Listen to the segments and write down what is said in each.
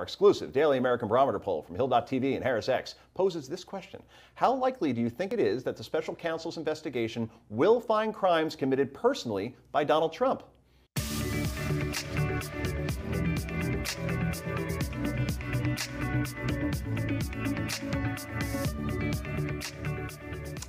Our exclusive Daily American Barometer poll from Hill.tv and Harris X poses this question. How likely do you think it is that the special counsel's investigation will find crimes committed personally by Donald Trump?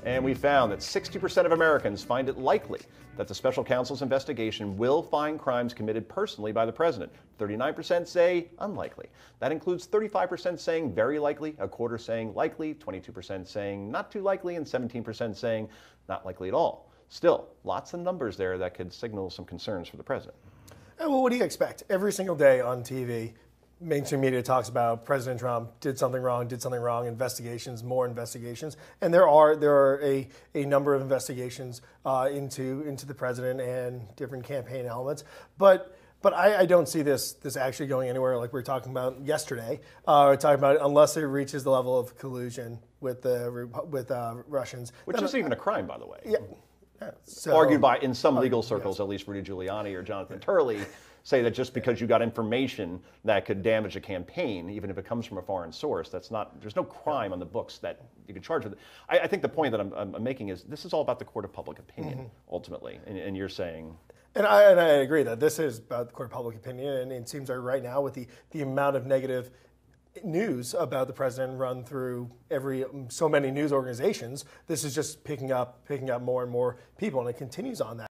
And we found that 60% of Americans find it likely that the special counsel's investigation will find crimes committed personally by the president. 39% say unlikely. That includes 35% saying very likely, a quarter saying likely, 22% saying not too likely, and 17% saying not likely at all. Still, lots of numbers there that could signal some concerns for the president. Well, what do you expect? Every single day on TV, mainstream media talks about President Trump did something wrong, investigations, more investigations, and there are a number of investigations into the president and different campaign elements, but I don't see this actually going anywhere like we were talking about yesterday. We're talking about it unless it reaches the level of collusion with the Russians, which isn't even a crime, by the way. Yeah. So, argued by, in some legal circles, yes. At least Rudy Giuliani or Jonathan Turley, say that just because you got information that could damage a campaign, even if it comes from a foreign source, there's no crime on the books that you could charge with it. I think the point that I'm making is this is all about the court of public opinion, ultimately, and you're saying... And I agree that this is about the court of public opinion, and it seems like right now with the amount of negative news about the president run through so many news organizations, this is just picking up more and more people, and it continues on that.